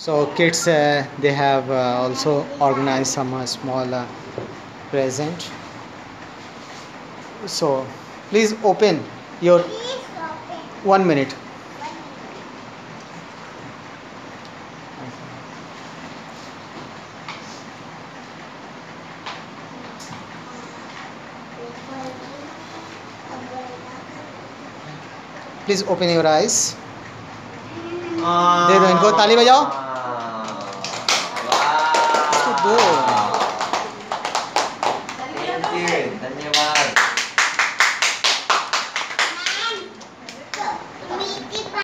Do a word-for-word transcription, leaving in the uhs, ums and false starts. So kids, uh, they have uh, also organized some uh, small uh, present. So please open your one minute. Please open your eyes. दे दो इनको ताली बजाओ.